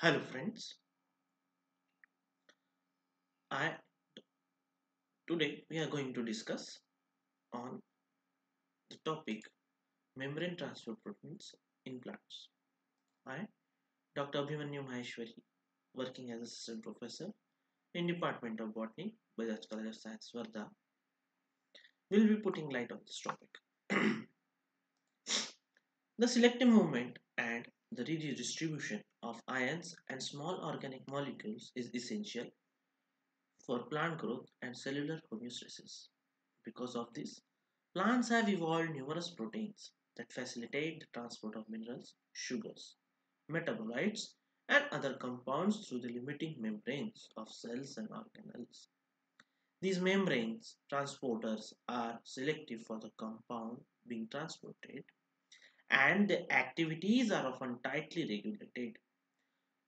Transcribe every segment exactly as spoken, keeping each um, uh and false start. Hello friends, I today we are going to discuss on the topic membrane transfer proteins in plants. I, Doctor Abhimanyu Maheshwari, working as assistant professor in Department of Botany, Bajaj College of Science, Vardha, will be putting light on this topic. The selective movement and the redistribution of ions and small organic molecules is essential for plant growth and cellular homeostasis. Because of this, plants have evolved numerous proteins that facilitate the transport of minerals, sugars, metabolites, and other compounds through the limiting membranes of cells and organelles. These membranes transporters are selective for the compound being transported, and the activities are often tightly regulated.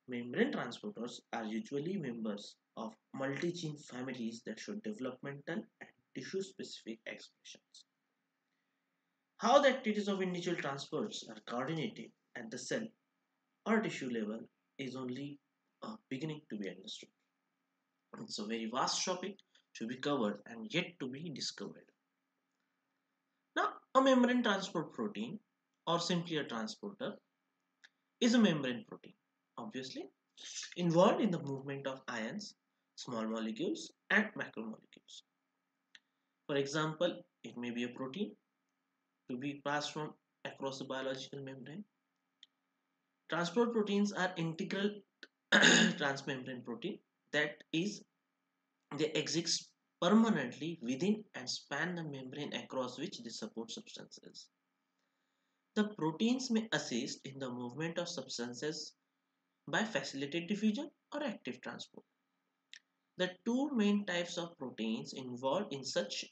Membrane transporters are usually members of multi-gene families that show developmental and tissue-specific expressions. How the activities of individual transports are coordinated at the cell or tissue level is only uh, beginning to be understood. It's a very vast topic to be covered and yet to be discovered. Now, a membrane transport protein, or simply a transporter, is a membrane protein, obviously, involved in the movement of ions, small molecules, and macromolecules. For example, it may be a protein to be passed from across a biological membrane. Transport proteins are integral transmembrane protein, that is, they exist permanently within and span the membrane across which they support substances. The proteins may assist in the movement of substances by facilitated diffusion or active transport. The two main types of proteins involved in such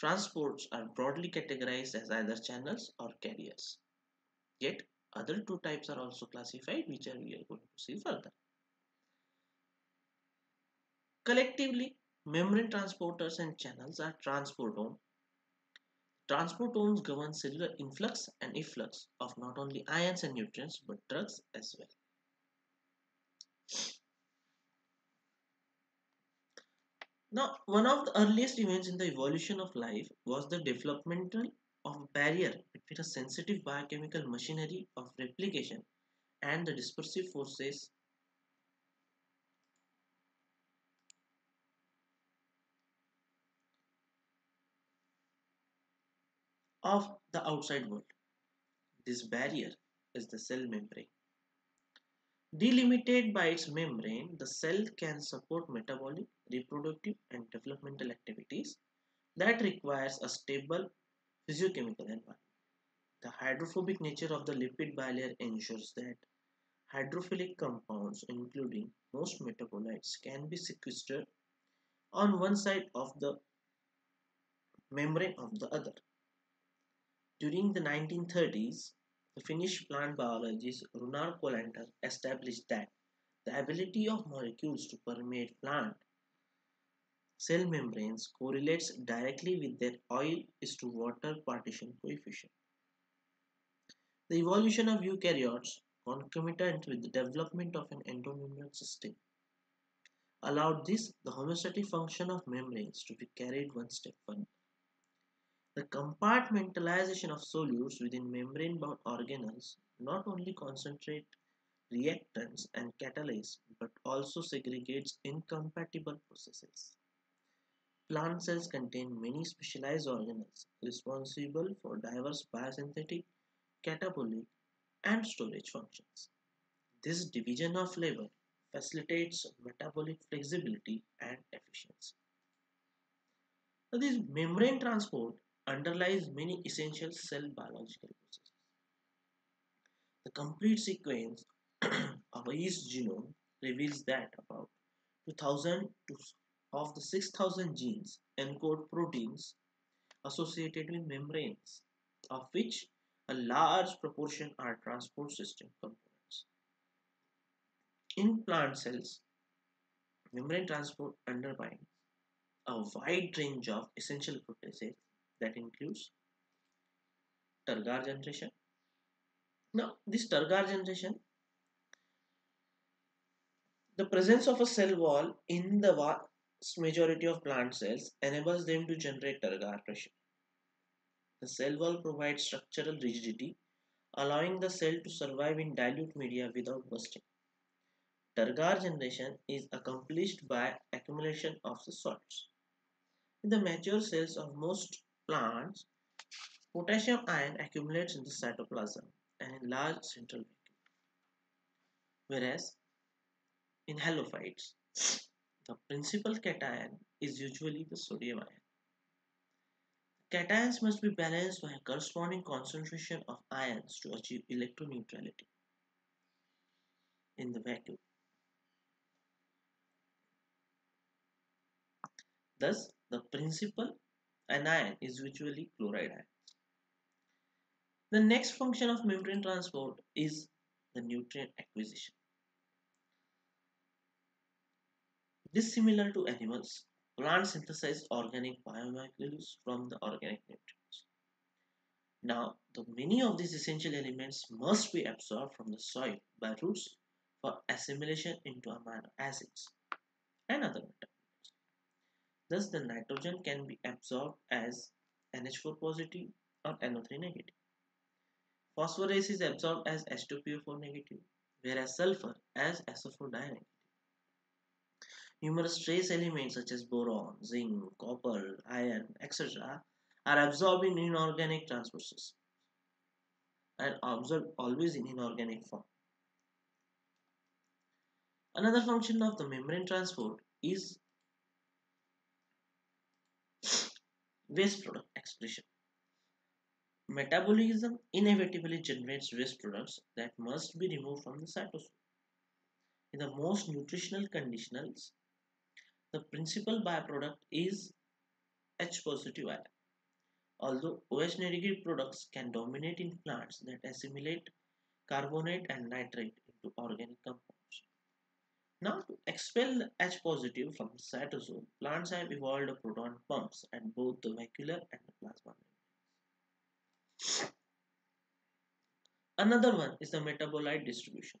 transports are broadly categorized as either channels or carriers. Yet, other two types are also classified, which are we are going to see further. Collectively, membrane transporters and channels are transportome. Transportomes govern cellular influx and efflux of not only ions and nutrients but drugs as well. Now, one of the earliest events in the evolution of life was the development of a barrier between a sensitive biochemical machinery of replication and the dispersive forces of the outside world. This barrier is the cell membrane. Delimited by its membrane, the cell can support metabolic, reproductive, and developmental activities that requires a stable physiochemical environment. The hydrophobic nature of the lipid bilayer ensures that hydrophilic compounds, including most metabolites, can be sequestered on one side of the membrane of the other. During the nineteen thirties, the Finnish plant biologist Runar Kolander established that the ability of molecules to permeate plant cell membranes correlates directly with their oil-to-water partition coefficient. The evolution of eukaryotes, concomitant with the development of an endomembrane system, allowed this, the homeostatic function of membranes, to be carried one step further. The compartmentalization of solutes within membrane-bound organelles not only concentrate reactants and catalase but also segregates incompatible processes. Plant cells contain many specialized organelles responsible for diverse biosynthetic, catabolic, and storage functions. This division of labor facilitates metabolic flexibility and efficiency. Now, this membrane transport underlies many essential cell biological processes. The complete sequence of a yeast genome reveals that about two thousand of the six thousand genes encode proteins associated with membranes, of which a large proportion are transport system components. In plant cells, membrane transport underpins a wide range of essential processes that includes turgor generation. Now, this turgor generation The presence of a cell wall in the vast majority of plant cells enables them to generate turgor pressure. The cell wall provides structural rigidity, allowing the cell to survive in dilute media without bursting. Turgor generation is accomplished by accumulation of the salts. In the mature cells of most plants, potassium ion accumulates in the cytoplasm and in large central vacuole. Whereas in halophytes, the principal cation is usually the sodium ion. Cations must be balanced by a corresponding concentration of ions to achieve electroneutrality in the vacuole. Thus, the principal anion is usually chloride ion. The next function of membrane transport is the nutrient acquisition. Dissimilar to animals, plants synthesize organic biomolecules from the organic nutrients. Now, the many of these essential elements must be absorbed from the soil by roots for assimilation into amino acids and other metabolites. Thus, the nitrogen can be absorbed as N H four positive or N O three negative. Phosphorus is absorbed as H two P O four negative, whereas sulfur as S O four negative. Numerous trace elements such as boron, zinc, copper, iron, et cetera are absorbed in inorganic transport systems and absorbed always in inorganic form. Another function of the membrane transport is waste product excretion. Metabolism inevitably generates waste products that must be removed from the cytosol. In the most nutritional conditionals, the principal byproduct is H positive ion, although O H negative products can dominate in plants that assimilate carbonate and nitrate into organic compounds. Now, to expel the H positive from the cytosol, plants have evolved proton pumps at both the vacuolar and the plasma membranes. Another one is the metabolite distribution.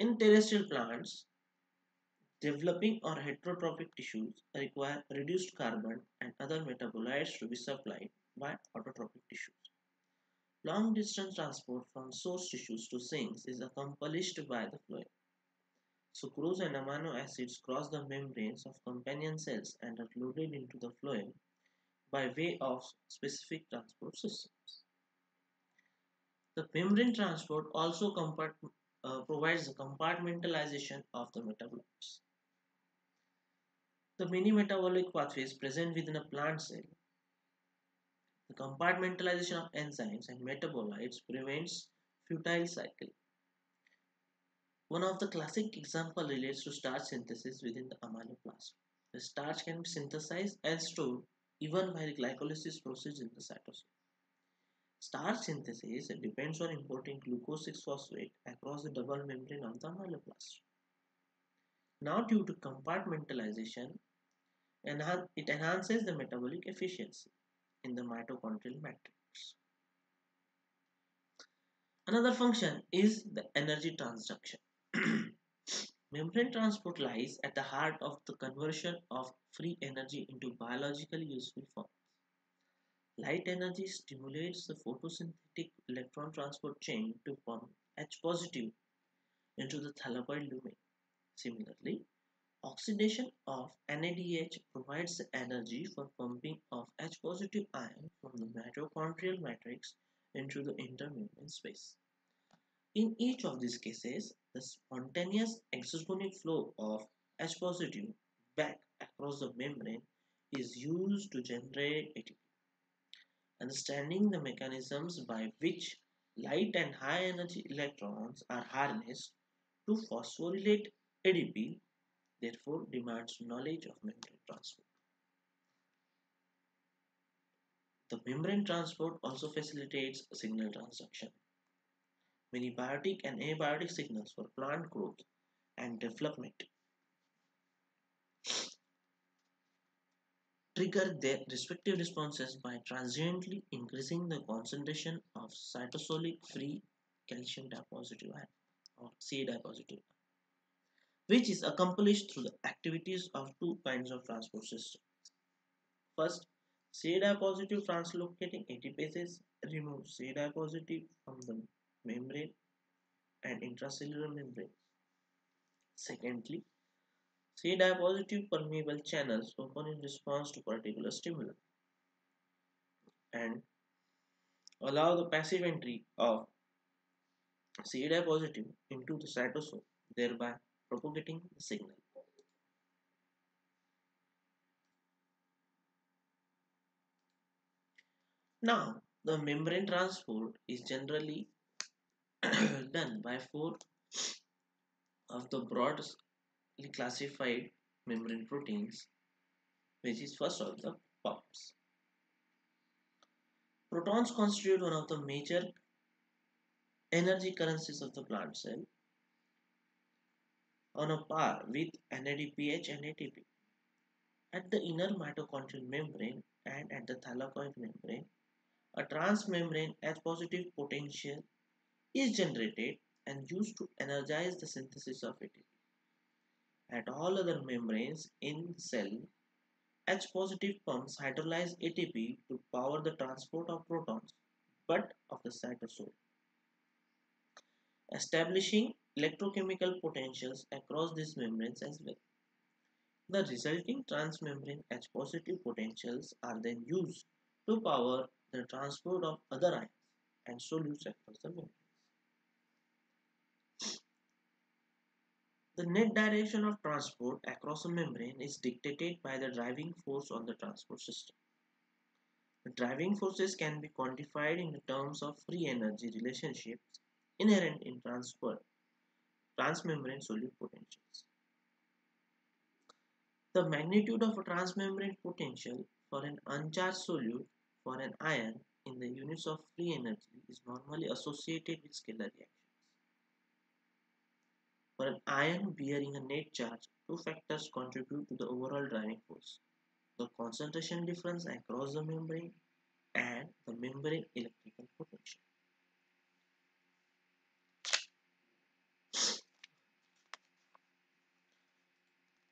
In terrestrial plants, developing or heterotrophic tissues require reduced carbon and other metabolites to be supplied by autotrophic tissues. Long distance transport from source tissues to sinks is accomplished by the phloem. Sucrose and amino acids cross the membranes of companion cells and are loaded into the phloem by way of specific transport systems. The membrane transport also compart uh, provides the compartmentalization of the metabolites. The many metabolic pathways present within a plant cell, the compartmentalization of enzymes and metabolites prevents futile cycle. One of the classic examples relates to starch synthesis within the amaloplasm. The starch can be synthesized and stored even by the glycolysis process in the cytosol. Starch synthesis depends on importing glucose six phosphate across the double membrane of the amaloplasm. Now, due to compartmentalization, it enhances the metabolic efficiency in the mitochondrial matrix. Another function is the energy transduction. Membrane transport lies at the heart of the conversion of free energy into biologically useful forms. Light energy stimulates the photosynthetic electron transport chain to form H positive into the thalloid lumen. Similarly, oxidation of N A D H provides the energy for pumping of H positive ion from the mitochondrial matrix into the intermembrane space. In each of these cases, the spontaneous exergonic flow of H positive back across the membrane is used to generate A T P. Understanding the mechanisms by which light and high energy electrons are harnessed to phosphorylate A D P, therefore, demands knowledge of membrane transport. The membrane transport also facilitates signal transduction. Many biotic and abiotic signals for plant growth and development trigger their respective responses by transiently increasing the concentration of cytosolic free calcium diapositive ion or C A diapositive ion. which is accomplished through the activities of two kinds of transport systems. First, C D A positive translocating ATPases remove C D A positive from the membrane and intracellular membrane. Secondly, C D A positive permeable channels open in response to particular stimuli and allow the passive entry of C D A positive into the cytosol, thereby propagating the signal. Now, the membrane transport is generally done by four of the broadly classified membrane proteins, which is first of the P O Ps. Protons constitute one of the major energy currencies of the plant cell, on a par with N A D P H and A T P. At the inner mitochondrial membrane and at the thylakoid membrane, a transmembrane H positive potential is generated and used to energize the synthesis of A T P. At all other membranes in the cell, H positive pumps hydrolyze A T P to power the transport of protons, but of the cytosol, establishing electrochemical potentials across these membranes as well. The resulting transmembrane H positive potentials are then used to power the transport of other ions and solutes across the membranes. The net direction of transport across a membrane is dictated by the driving force on the transport system. The driving forces can be quantified in terms of free energy relationships inherent in transport, transmembrane solute potentials. The magnitude of a transmembrane potential for an uncharged solute for an ion in the units of free energy is normally associated with scalar reactions. For an ion bearing a net charge, two factors contribute to the overall driving force: the concentration difference across the membrane and the membrane electrical potential.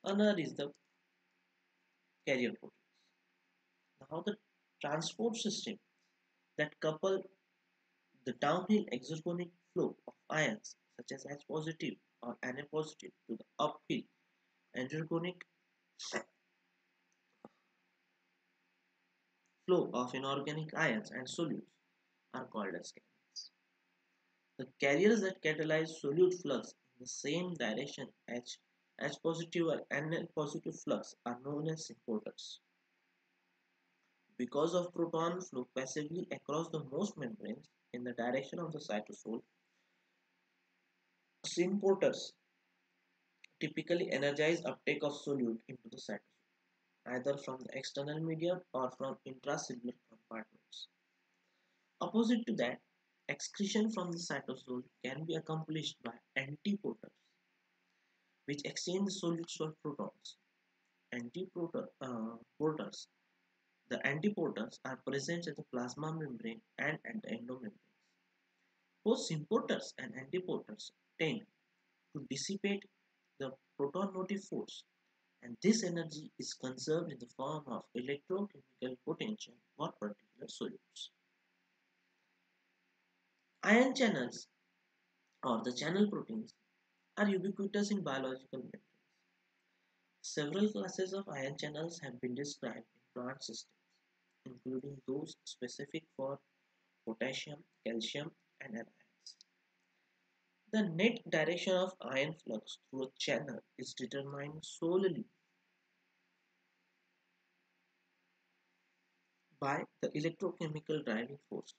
Another is the carrier proteins. Now, the transport system that couple the downhill exergonic flow of ions such as H positive or N A positive to the uphill endergonic flow of inorganic ions and solutes are called as carriers. The carriers that catalyze solute flux in the same direction H, H positive or N A positive flux are known as importers. Because of proton flow passively across the most membranes in the direction of the cytosol, importers typically energize uptake of solute into the cytosol, either from the external media or from intracellular compartments. Opposite to that, excretion from the cytosol can be accomplished by antiporters, which exchange solutes for protons. Antiporter, uh, porters. The antiporters are present at the plasma membrane and at the endomembranes. Both importers and antiporters tend to dissipate the proton motive force, and this energy is conserved in the form of electrochemical potential for particular solutes. Ion channels or the channel proteins are ubiquitous in biological membranes. Several classes of ion channels have been described in plant systems, including those specific for potassium, calcium, and anions. The net direction of ion flux through a channel is determined solely by the electrochemical driving force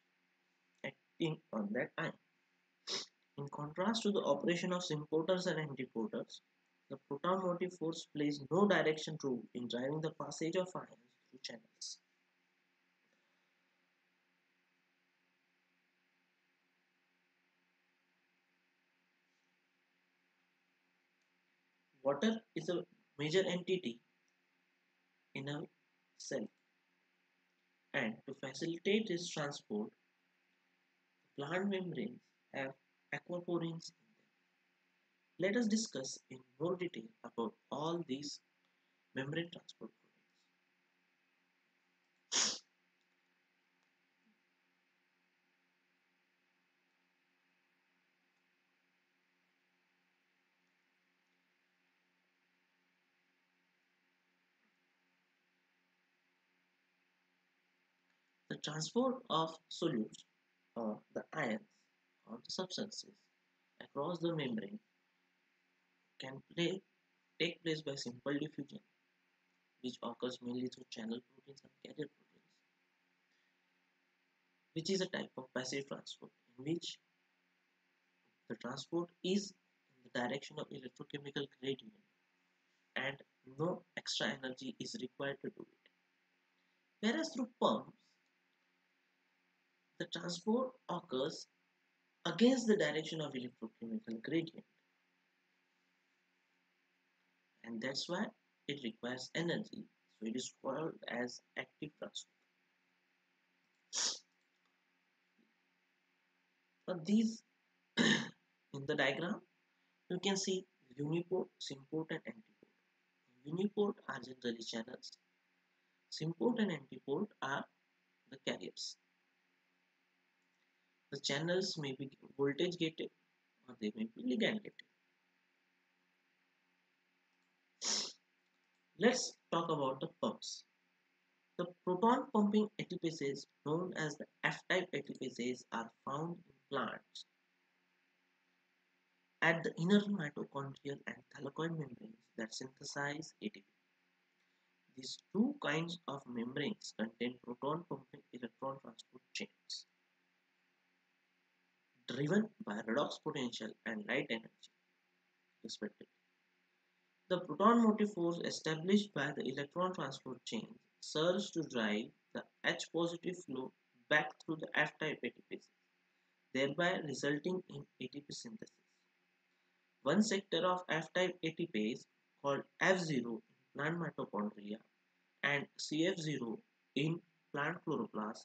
acting on that ion. In contrast to the operation of importers and antiporters, the proton motive force plays no direction role in driving the passage of ions through channels. Water is a major entity in a cell, and to facilitate this transport, plant membranes have aquaporins in them. Let us discuss in more detail about all these membrane transport proteins. The transport of solutes or the ions or the substances across the membrane can play, take place by simple diffusion, which occurs mainly through channel proteins and carrier proteins, which is a type of passive transport in which the transport is in the direction of electrochemical gradient and no extra energy is required to do it. Whereas through pumps, the transport occurs against the direction of electrochemical gradient, and that's why it requires energy, so it is called as active transport. But these in the diagram you can see uniport, symport and antiport. Uniport are generally channels, symport and antiport are the carriers. The channels may be voltage gated or they may be ligand gated. Let's talk about the pumps. The proton pumping ATPases, known as the F-type ATPases, are found in plants at the inner mitochondrial and thylakoid membranes that synthesize A T P. These two kinds of membranes contain proton pumping electron transport chains driven by redox potential and light energy, respectively. The proton motive force established by the electron transport chain serves to drive the H-positive flow back through the F-type ATPases, thereby resulting in A T P synthesis. One sector of F-type ATPase, called F zero in plant mitochondria and C F zero in plant chloroplast,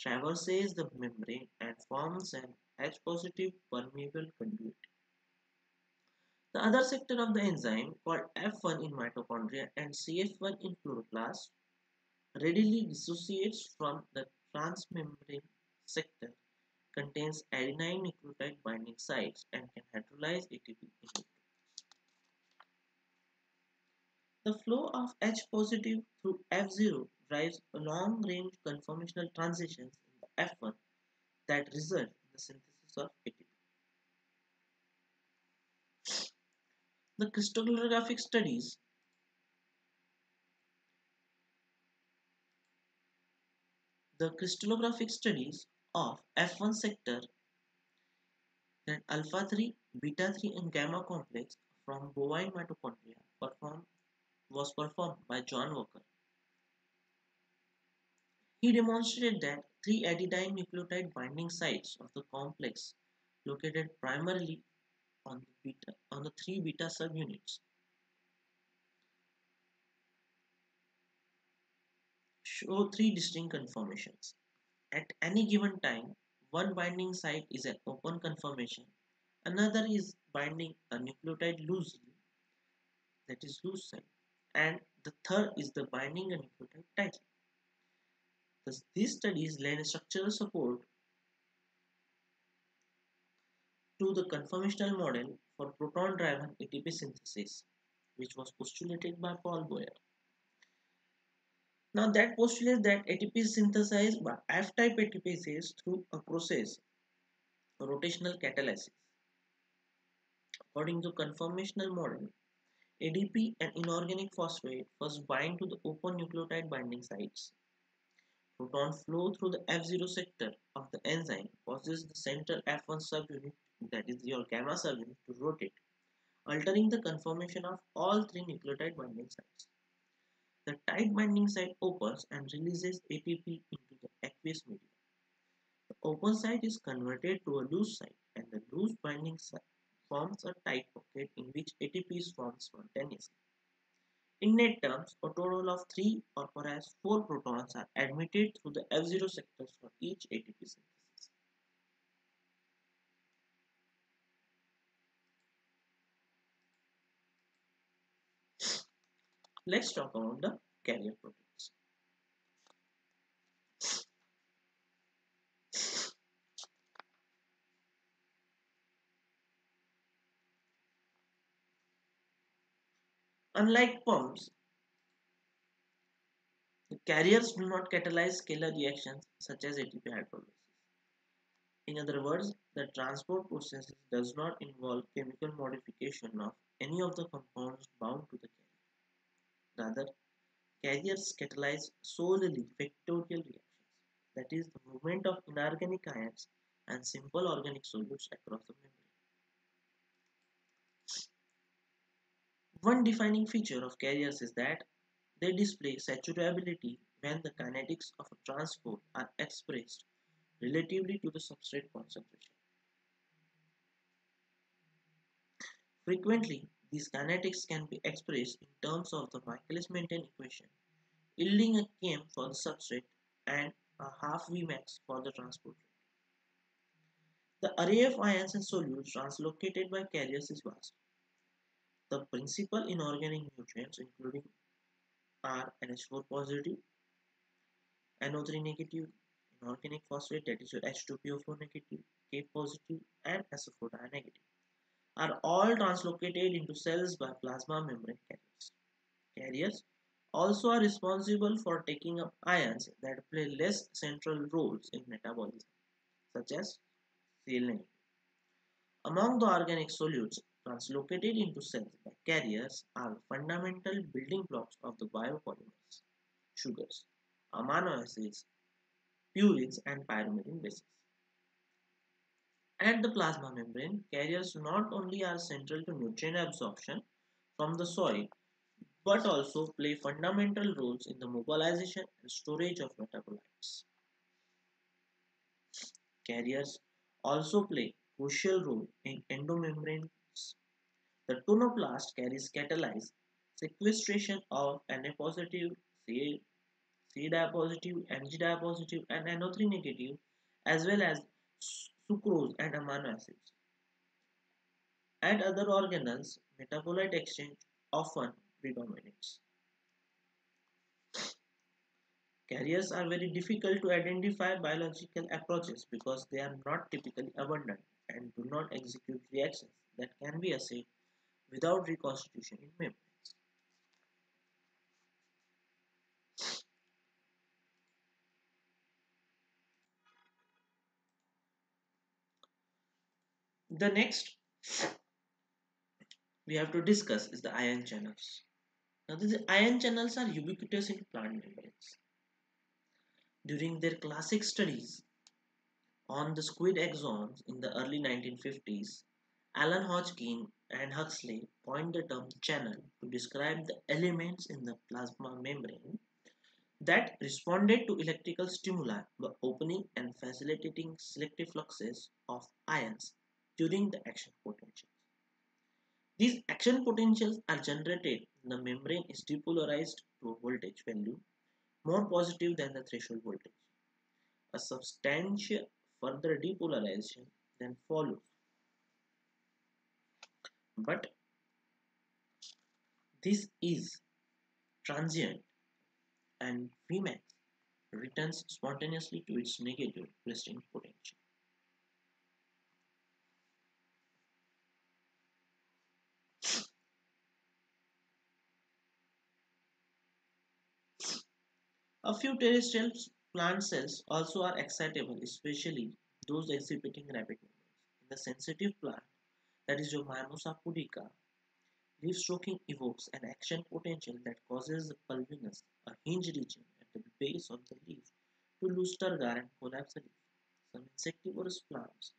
traverses the membrane and forms an H-positive permeable conduit. The other sector of the enzyme, called F one in mitochondria and C F one in chloroplast, readily dissociates from the transmembrane sector, contains adenine nucleotide binding sites and can hydrolyze A T P in vitro. The flow of H positive through F zero drives long-range conformational transitions in the F one that result in the synthesis of A T P. The crystallographic studies the crystallographic studies of F one sector, that alpha three, beta three and gamma complex from bovine mitochondria performed, was performed by John Walker. He demonstrated that three adenine nucleotide binding sites of the complex located primarily on the, beta, on the three beta subunits show three distinct conformations. At any given time, one binding site is an open conformation, another is binding a nucleotide loosely, that is loose site, and the third is the binding a nucleotide tightly. Thus, these studies lend structural support to the conformational model for proton-driven A T P synthesis, which was postulated by Paul Boyer. Now, that postulates that A T P is synthesized by F-type ATPases through a process of rotational catalysis. According to conformational model, A D P and inorganic phosphate first bind to the open nucleotide binding sites. Proton flow through the F zero sector of the enzyme causes the central F one subunit, that is your gamma subunit, to rotate, altering the conformation of all three nucleotide binding sites. The tight binding site opens and releases A T P into the aqueous medium. The open site is converted to a loose site, and the loose binding site forms a tight pocket in which A T P is formed spontaneously. In net terms, a total of three or perhaps four protons are admitted through the F zero sectors for each A T P synthesis. Let's talk about the carrier proteins. Unlike pumps, the carriers do not catalyze scalar reactions such as A T P hydrolysis. In other words, the transport process does not involve chemical modification of any of the compounds bound to the carrier. Rather, carriers catalyze solely vectorial reactions, that is, the movement of inorganic ions and simple organic solutes across the membrane. One defining feature of carriers is that they display saturability when the kinetics of a transport are expressed relatively to the substrate concentration. Frequently, these kinetics can be expressed in terms of the Michaelis-Menten equation, yielding a Km for the substrate and a half Vmax for the transport rate. The array of ions and solutes translocated by carriers is vast. The principal inorganic nutrients including are N H four positive, N O three negative, inorganic phosphate, that is your H two P O four negative, K positive and S O four di negative, are all translocated into cells by plasma membrane carriers. Carriers also are responsible for taking up ions that play less central roles in metabolism, such as C L N. Among the organic solutes translocated into cells by carriers are fundamental building blocks of the biopolymers, sugars, amino acids, purines and pyrimidine bases. At the plasma membrane, carriers not only are central to nutrient absorption from the soil but also play fundamental roles in the mobilization and storage of metabolites. Carriers also play a crucial role in endomembranes. The tonoplast carries catalyzed sequestration of Na positive, Ca, C di positive, Mg di positive and N O three negative, as well as sucrose and amino acids. At other organelles, metabolite exchange often predominates. Carriers are very difficult to identify biological approaches because they are not typically abundant and do not execute reactions that can be assayed without reconstitution in membranes. The next we have to discuss is the ion channels. Now, these ion channels are ubiquitous in plant membranes. During their classic studies on the squid exons in the early nineteen fifties, Alan Hodgkin and Huxley coined the term channel to describe the elements in the plasma membrane that responded to electrical stimuli by opening and facilitating selective fluxes of ions during the action potentials. These action potentials are generated when the membrane is depolarized to a voltage value more positive than the threshold voltage. A substantial further depolarization then follows. But this is transient and Vmax returns spontaneously to its negative resting potential. A few terrestrial plant cells also are excitable, especially those exhibiting rapid movements. In the sensitive plant, that is your Mimosa pudica, leaf stroking evokes an action potential that causes the pulvinus, a hinge region at the base of the leaf, to lose turgor and collapse the leaf. Some insectivorous plants,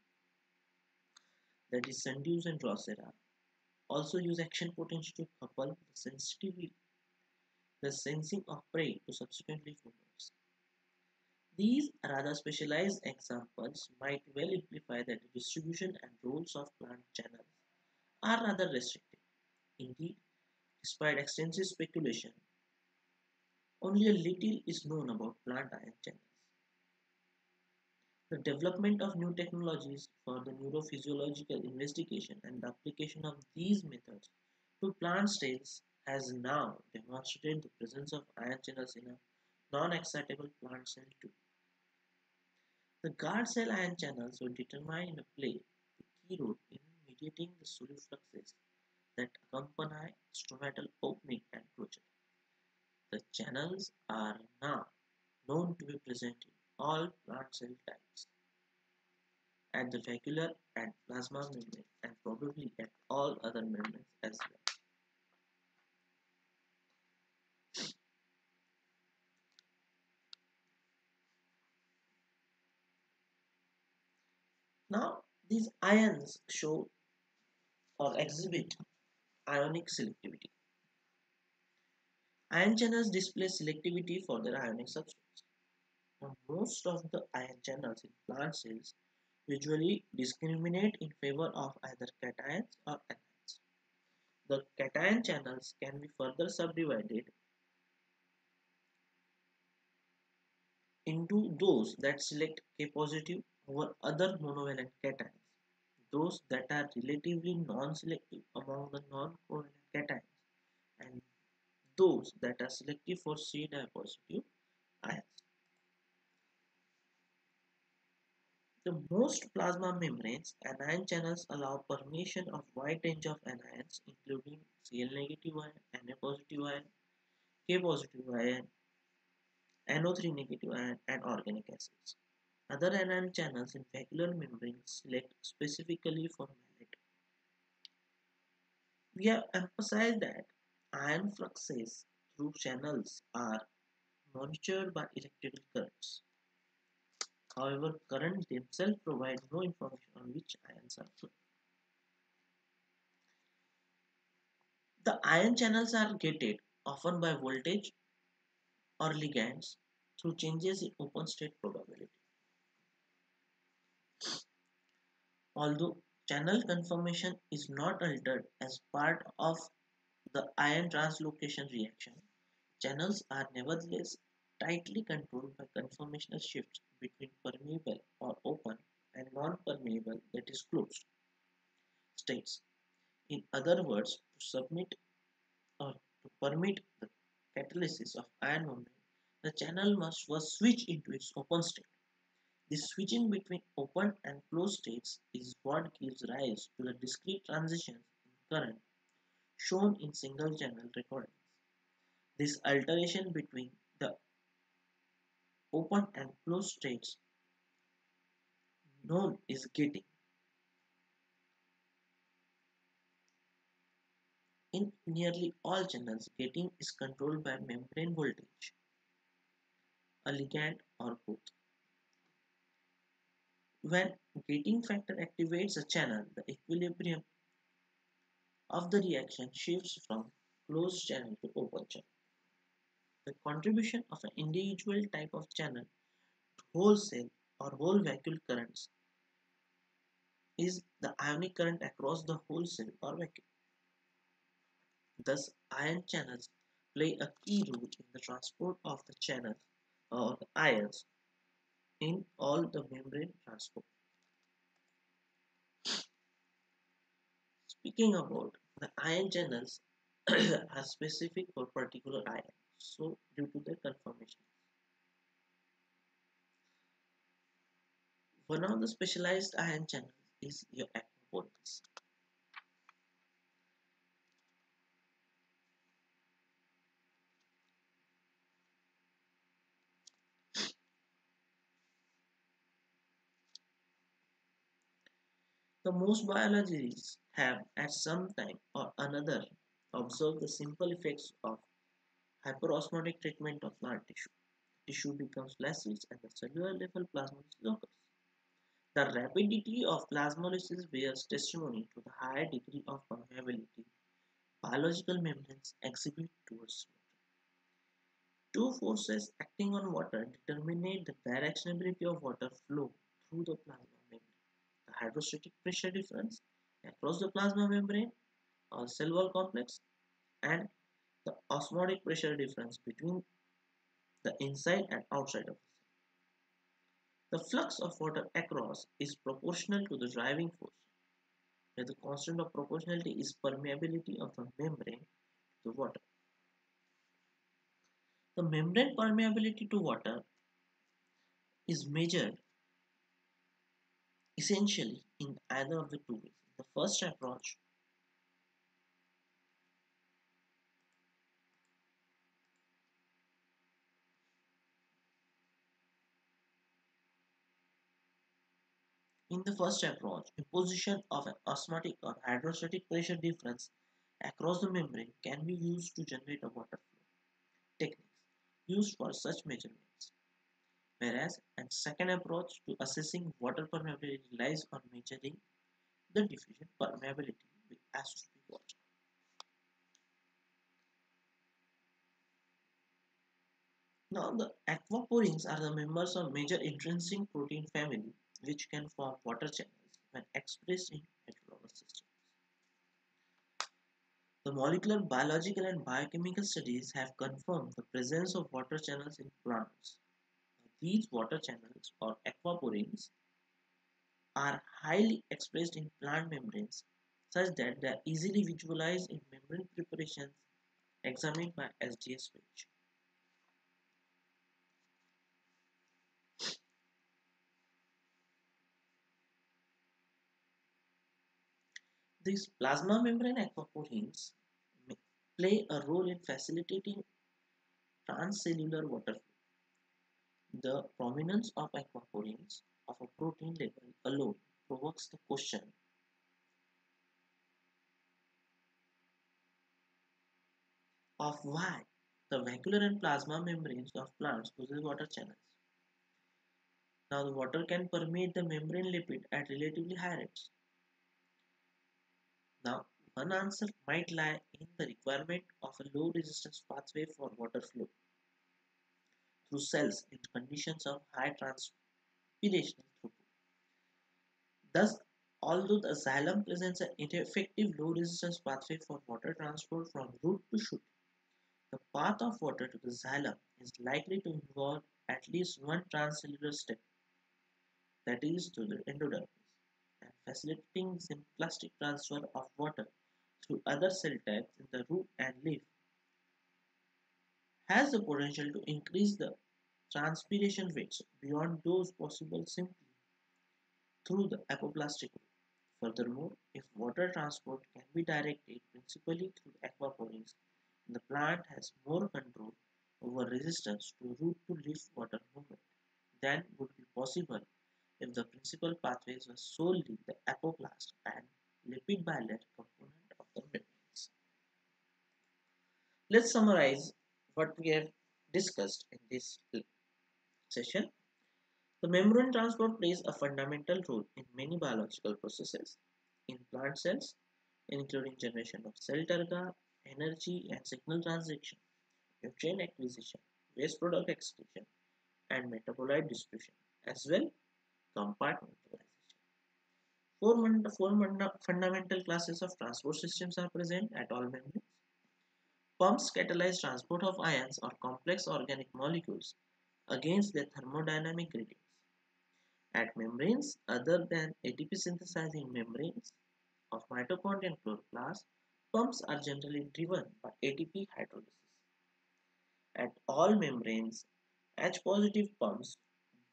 that is sundews and Drosera, also use action potential to couple the sensitivity the sensing of prey to subsequently follows. These rather specialized examples might well imply that the distribution and roles of plant channels are rather restricted. Indeed, despite extensive speculation, only a little is known about plant ion channels. The development of new technologies for the neurophysiological investigation and the application of these methods to plant stains has now demonstrated the presence of ion channels in a non-excitable plant cell too. The guard cell ion channels will determine and play the key role in mediating the solifluxes that accompany stromatal opening and closure. The channels are now known to be present in all plant cell types, at the vacuolar and plasma membrane, and probably at all other membranes as well. Now, these ions show or exhibit ionic selectivity. Ion channels display selectivity for their ionic substrates. Now, most of the ion channels in plant cells usually discriminate in favor of either cations or anions. The cation channels can be further subdivided into those that select K positive over other monovalent cations, those that are relatively non-selective among the non-covalent cations, and those that are selective for C dipositive ions. The most plasma membranes, anion channels allow permeation of wide range of anions, including Cl negative ion, Na positive ion, K positive ion, N O three negative ion, and organic acids. Other anion channels in vacuolar membranes select specifically for malate. We have emphasized that ion fluxes through channels are monitored by electrical currents. However, currents themselves provide no information on which ions are flowing. The ion channels are gated often by voltage or ligands through changes in open state probability. Although channel conformation is not altered as part of the ion translocation reaction, channels are nevertheless tightly controlled by conformational shifts between permeable or open and non-permeable, that is closed, states. In other words, to submit or to permit the catalysis of ion movement, the channel must first switch into its open state. This switching between open and closed states is what gives rise to the discrete transitions in current shown in single channel recordings. This alteration between the open and closed states known is gating. In nearly all channels, gating is controlled by membrane voltage, a ligand, or both. When gating factor activates a channel, the equilibrium of the reaction shifts from closed channel to open channel. The contribution of an individual type of channel to whole cell or whole vacuole currents is the ionic current across the whole cell or vacuole. Thus, ion channels play a key role in the transport of the channel or the ions in all the membrane transport. Speaking about the ion channels are specific for particular ion, so due to their conformation. One of the specialized ion channels is your aquaporins. The most biologists have at some time or another observed the simple effects of hyperosmotic treatment of plant tissue. Tissue becomes less rich at the cellular level, plasmolysis occurs. The rapidity of plasmolysis bears testimony to the high degree of permeability biological membranes exhibit towards water. Two forces acting on water determine the directionability of water flow through the plasma membrane. The hydrostatic pressure difference across the plasma membrane or cell wall complex, and the osmotic pressure difference between the inside and outside of the cell. The flux of water across is proportional to the driving force. where the constant of proportionality is permeability of the membrane to water. The membrane permeability to water is measured essentially in either of the two ways. The first approach In the first approach, imposition of an osmotic or hydrostatic pressure difference across the membrane can be used to generate a water flow. Techniques used for such measurements. Whereas, and second approach to assessing water permeability lies on measuring the diffusion permeability with acidic water. Now, the aquaporins are the members of major intrinsic protein family, which can form water channels when expressed in heterologous systems. The molecular, biological and biochemical studies have confirmed the presence of water channels in plants. These water channels or aquaporins are highly expressed in plant membranes such that they are easily visualized in membrane preparations examined by S D S page. These plasma membrane aquaporins play a role in facilitating transcellular water flow. The prominence of aquaporins of a protein label alone provokes the question of why the vascular and plasma membranes of plants possess water channels. Now, the water can permeate the membrane lipid at relatively high rates. Now, one answer might lie in the requirement of a low resistance pathway for water flow through cells in conditions of high transpiration throughput. Thus, although the xylem presents an ineffective low resistance pathway for water transport from root to shoot, the path of water to the xylem is likely to involve at least one transcellular step, that is, to the endodermis, and facilitating symplastic transfer of water through other cell types in the root and leaf, has the potential to increase the transpiration rates beyond those possible simply through the apoplastic route. Furthermore, if water transport can be directed principally through aquaporins, the plant has more control over resistance to root-to-leaf water movement than would be possible if the principal pathways were solely the apoplast and lipid bilayer component of the membranes. Let's summarize what we have discussed in this session. The membrane transport plays a fundamental role in many biological processes in plant cells, including generation of cell turgor, energy and signal transaction, nutrient acquisition, waste product excretion, and metabolite distribution, as well compartmentalization. Four, four fundamental classes of transport systems are present at all membranes. Pumps catalyze transport of ions or complex organic molecules against their thermodynamic gratings. At membranes other than A T P synthesizing membranes of mitochondria and chloroplasts, pumps are generally driven by A T P hydrolysis. At all membranes, H positive pumps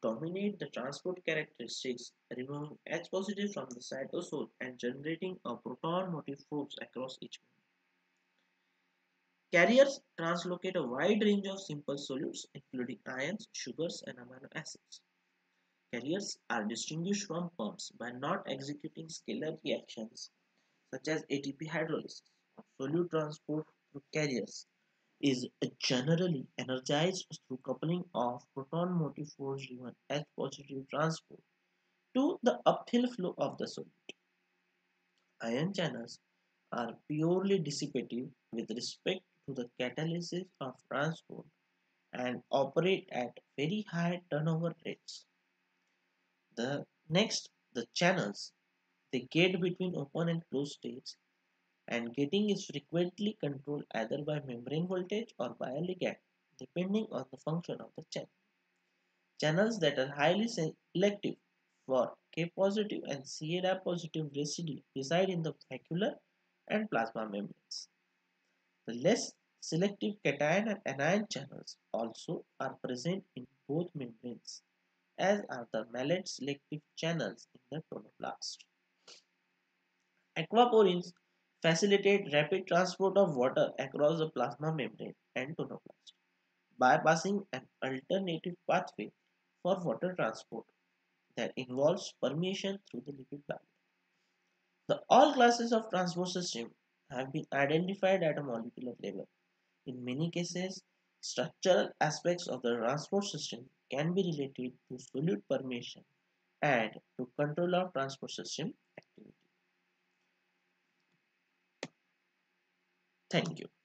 dominate the transport characteristics, removing H positive from the cytosol and generating a proton-motive force across each membrane. Carriers translocate a wide range of simple solutes, including ions, sugars, and amino acids. Carriers are distinguished from pumps by not executing scalar reactions such as A T P hydrolysis. Solute transport through carriers is generally energized through coupling of proton motive force driven H positive transport to the uphill flow of the solute. Ion channels are purely dissipative with respect to the catalysis of transport and operate at very high turnover rates. The next, the channels, they gate between open and closed states, and gating is frequently controlled either by membrane voltage or by a ligand, depending on the function of the channel. Channels that are highly selective for K positive and C A positive residue reside in the vacuolar and plasma membranes. The less selective cation and anion channels also are present in both membranes, as are the malate selective channels in the tonoplast. Aquaporins facilitate rapid transport of water across the plasma membrane and tonoplast, bypassing an alternative pathway for water transport that involves permeation through the lipid barrier. The all classes of transport system have been identified at a molecular level. In many cases, structural aspects of the transport system can be related to solute permeation and to control of transport system activity. Thank you.